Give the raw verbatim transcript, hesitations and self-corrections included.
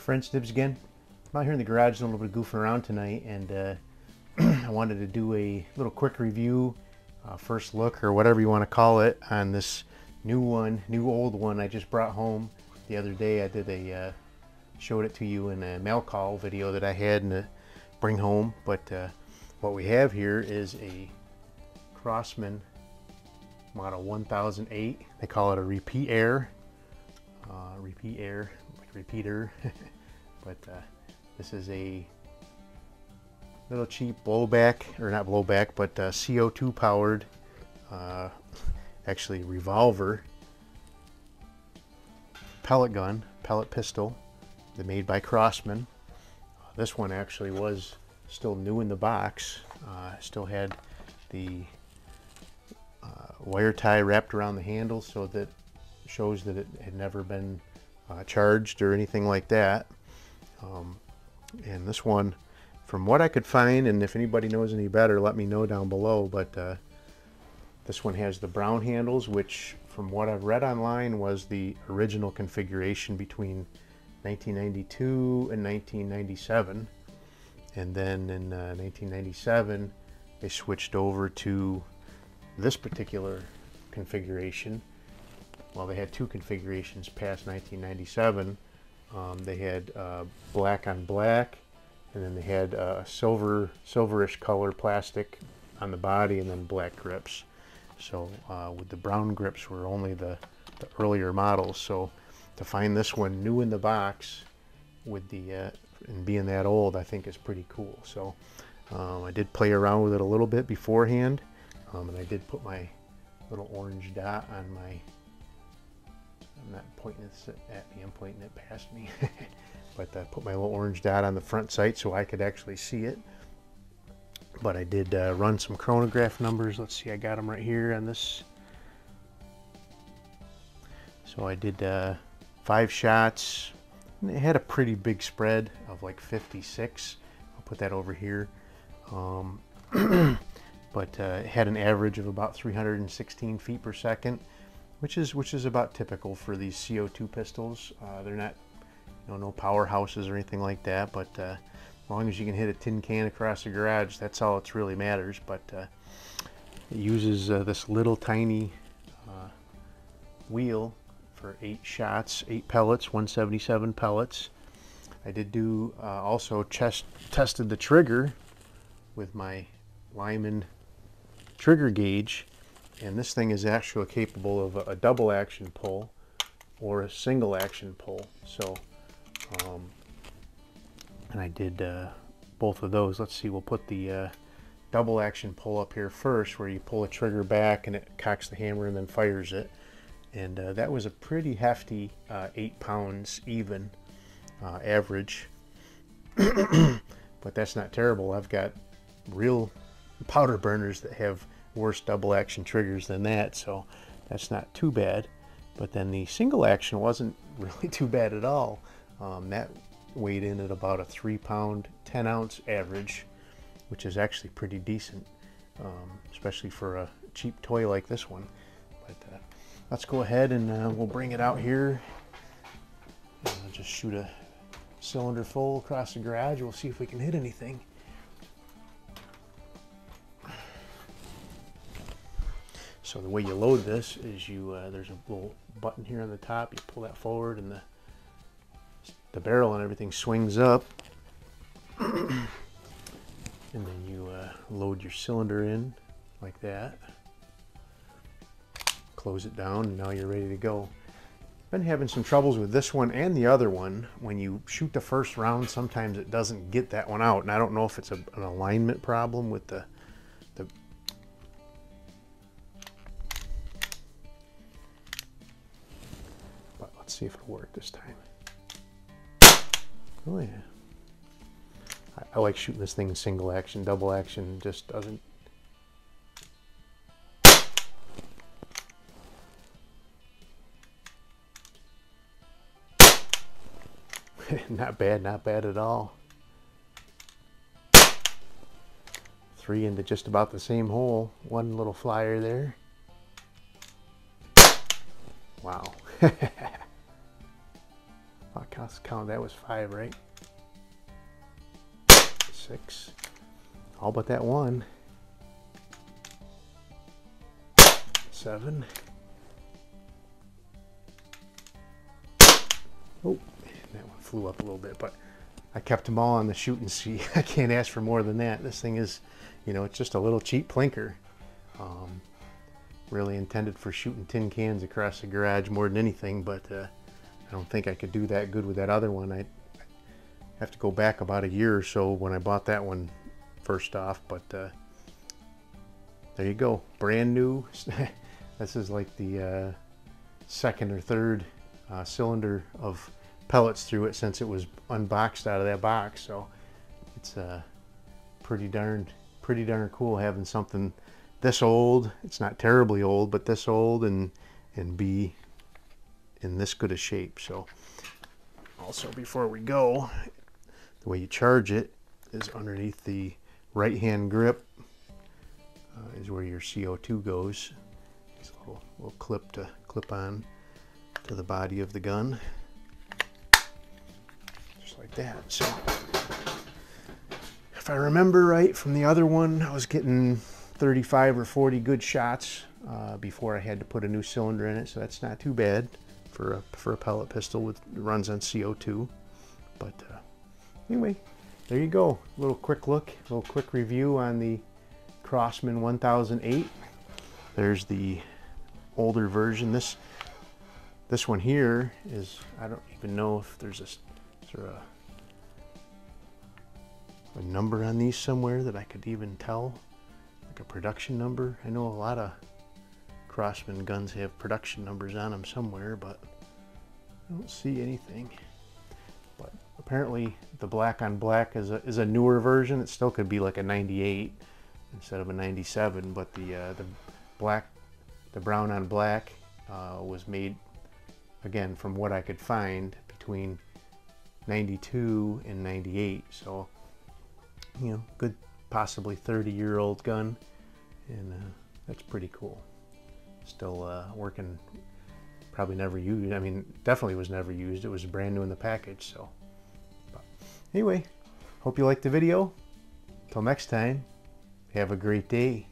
French Dibs again. I'm out here in the garage doing a little bit of goofing around tonight, and uh, I wanted to do a little quick review, uh, first look, or whatever you want to call it, on this new one, new old one I just brought home the other day. I did a, uh, showed it to you in a mail call video that I had and bring home, but uh, what we have here is a Crosman model one thousand eight. They call it a repeat air, uh, repeat air, like repeater, but uh, this is a little cheap blowback, or not blowback, but uh, C O two powered, uh, actually revolver, pellet gun, pellet pistol, they're made by Crosman. Uh, this one actually was still new in the box, uh, still had the uh, wire tie wrapped around the handle, so that shows that it had never been uh, charged or anything like that. Um, and this one, from what I could find, and if anybody knows any better, let me know down below, but uh, this one has the brown handles, which from what I've read online was the original configuration between nineteen ninety-two and nineteen ninety-seven, and then in uh, nineteen ninety-seven they switched over to this particular configuration. Well, they had two configurations past nineteen ninety-seven. Um, they had uh, black on black, and then they had uh, silver, silverish color plastic on the body, and then black grips. So uh, with the brown grips were only the, the earlier models. So to find this one new in the box with the uh, and being that old, I think is pretty cool. So um, I did play around with it a little bit beforehand, um, and I did put my little orange dot on my. I'm not pointing this at me, I'm pointing it past me. But I uh, put my little orange dot on the front sight so I could actually see it. But I did uh, run some chronograph numbers. Let's see, I got them right here on this. So I did uh, five shots. And it had a pretty big spread of like fifty-six. I'll put that over here. Um, but uh, it had an average of about three hundred sixteen feet per second. Which is which is about typical for these C O two pistols. Uh, they're not, you know, no powerhouses or anything like that. But uh, as long as you can hit a tin can across the garage, that's all it really matters. But uh, it uses uh, this little tiny uh, wheel for eight shots, eight pellets, one seventy-seven pellets. I did do uh, also chest tested the trigger with my Lyman trigger gauge. And this thing is actually capable of a, a double action pull or a single action pull. So, um, and I did uh, both of those. Let's see, we'll put the uh, double action pull up here first, where you pull the trigger back and it cocks the hammer and then fires it. And uh, that was a pretty hefty uh, eight pounds even uh, average. But that's not terrible. I've got real powder burners that have worse double action triggers than that, so that's not too bad. But then the single action wasn't really too bad at all. Um, that weighed in at about a three pound ten ounce average, which is actually pretty decent, um, especially for a cheap toy like this one. But uh, let's go ahead and uh, we'll bring it out here. I'll just shoot a cylinder full across the garage. We'll see if we can hit anything. So the way you load this is you, uh, there's a little button here on the top, you pull that forward and the, the barrel and everything swings up. And then you uh, load your cylinder in like that. Close it down and now you're ready to go. Been having some troubles with this one and the other one. When you shoot the first round, sometimes it doesn't get that one out. And I don't know if it's a, an alignment problem with the see if it'll work this time. Oh yeah. I, I like shooting this thing in single action. Double action just doesn't. Not bad, not bad at all. Three into just about the same hole. One little flyer there. Wow. I can't count, that was five, right? Six. All but that one. Seven. Oh, that one flew up a little bit, but I kept them all on the shoot and see. I can't ask for more than that. This thing is, you know, it's just a little cheap plinker. Um, really intended for shooting tin cans across the garage more than anything, but uh, I don't think I could do that good with that other one. I have to go back about a year or so when I bought that one first off, but uh, there you go. Brand new. This is like the uh, second or third uh, cylinder of pellets through it since it was unboxed out of that box, so it's uh, pretty darn pretty darn cool having something this old. It's not terribly old, but this old and and be in this good a shape. So also, before we go, the way you charge it is underneath the right hand grip uh, is where your C O two goes. It's a little, little clip to clip on to the body of the gun. Like that. So if I remember right from the other one, I was getting thirty-five or forty good shots uh, before I had to put a new cylinder in it, so that's not too bad for a, for a pellet pistol with runs on C O two. But uh, anyway, there you go. A little quick look, a little quick review on the Crosman one thousand eight. There's the older version. This this one here is, I don't even know if there's a Or a, a number on these somewhere that I could even tell, like a production number. I know a lot of Crosman guns have production numbers on them somewhere, but I don't see anything. But apparently the black on black is a, is a newer version. It still could be like a ninety-eight instead of a ninety-seven, but the uh, the black, the brown on black uh, was made, again, from what I could find, between ninety-two and ninety-eight, so, you know, good possibly thirty year old gun, and uh, that's pretty cool. Still uh, working, probably never used. I mean, definitely was never used. It was brand new in the package. So, but anyway, hope you liked the video. Till next time, have a great day.